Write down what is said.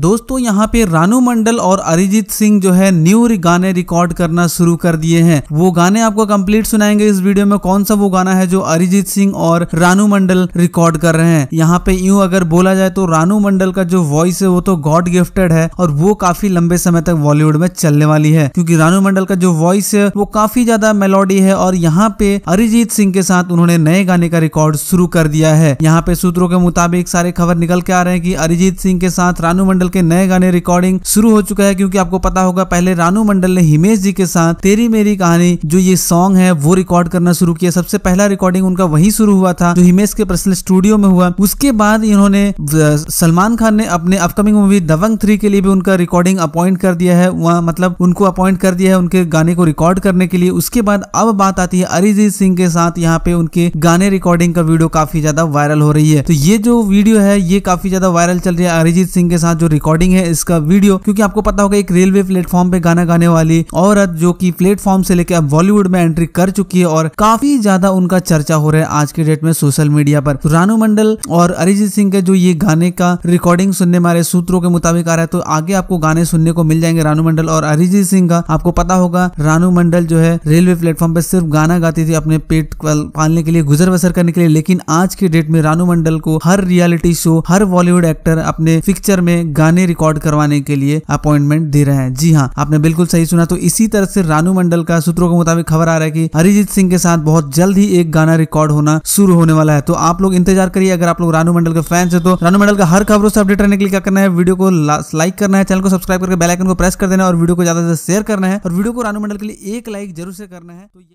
दोस्तों यहाँ पे रानू मंडल और अरिजीत सिंह जो है न्यू गाने रिकॉर्ड करना शुरू कर दिए हैं। वो गाने आपको कंप्लीट सुनाएंगे इस वीडियो में, कौन सा वो गाना है जो अरिजीत सिंह और रानू मंडल रिकॉर्ड कर रहे हैं। यहाँ पे यूं अगर बोला जाए तो रानू मंडल का जो वॉइस है वो तो गॉड गिफ्टेड है और वो काफी लंबे समय तक बॉलीवुड में चलने वाली है, क्योंकि रानू मंडल का जो वॉइस है वो काफी ज्यादा मेलोडी है। और यहाँ पे अरिजीत सिंह के साथ उन्होंने नए गाने का रिकॉर्ड शुरू कर दिया है। यहाँ पे सूत्रों के मुताबिक सारे खबर निकल के आ रहे हैं कि अरिजीत सिंह के साथ रानू मंडल के नए गाने रिकॉर्डिंग शुरू हो चुका है, क्योंकि आपको पता होगा पहले रानू मंडल ने हिमेश जी के साथ तेरी मेरी कहानी जो ये सॉन्ग है वो रिकॉर्ड करना शुरू किया। सबसे पहला रिकॉर्डिंग उनका वहीं शुरू हुआ था जो हिमेश के पर्सनल स्टूडियो में हुआ। उसके बाद इन्होंने सलमान खान ने अपने अपकमिंग मूवी दबंग 3 के लिए भी उनका रिकॉर्डिंग अपॉइंट कर दिया है, वहाँ मतलब उनको अपॉइंट कर दिया है उनके गाने को रिकॉर्ड करने के लिए। उसके बाद अब बात आती है अरिजीत सिंह के साथ यहाँ पे उनके गाने रिकॉर्डिंग का वीडियो काफी ज्यादा वायरल हो रही है। तो ये जो वीडियो है ये काफी ज्यादा वायरल चल रही है अरिजीत सिंह के साथ जो रिकॉर्डिंग है इसका वीडियो, क्योंकि आपको पता होगा एक रेलवे प्लेटफॉर्म पे गाना गाने वाली औरत जो कि प्लेटफॉर्म से लेकर अब बॉलीवुड में एंट्री कर चुकी है और काफी ज्यादा उनका चर्चा हो रहा है आज के डेट में सोशल मीडिया पर। तो रानू मंडल और अरिजीत सिंह के जो ये गाने का रिकॉर्डिंग सुनने में आ रहे सूत्रों के मुताबिक आ रहा है, तो आगे आपको गाने सुनने को मिल जाएंगे रानू मंडल और अरिजीत सिंह का। आपको पता होगा रानू मंडल जो है रेलवे प्लेटफॉर्म पर सिर्फ गाना गाती थी अपने पेट पालने के लिए, गुजर बसर करने के लिए, लेकिन आज के डेट में रानू मंडल को हर रियलिटी शो, हर बॉलीवुड एक्टर अपने पिक्चर में गाने रिकॉर्ड करवाने के लिए अपॉइंटमेंट दे रहे हैं। जी हाँ, आपने बिल्कुल सही सुना। तो इसी तरह से रानू मंडल का सूत्रों के मुताबिक खबर आ रहा है कि अरिजीत सिंह के साथ बहुत जल्द ही एक गाना रिकॉर्ड होना शुरू होने वाला है। तो आप लोग इंतजार करिए। अगर आप लोग रानू मंडल के फैंस हैं तो रानू मंडल का हर खबरों से अपडेट रहने के लिए क्या करना है, वीडियो को लाइक करना है, चैनल को सब्सक्राइब करके बेल आइकन को प्रेस कर देना है और वीडियो को ज्यादा से शेयर करना है और वीडियो को रानू मंडल के लिए एक लाइक जरूर से करना है। तो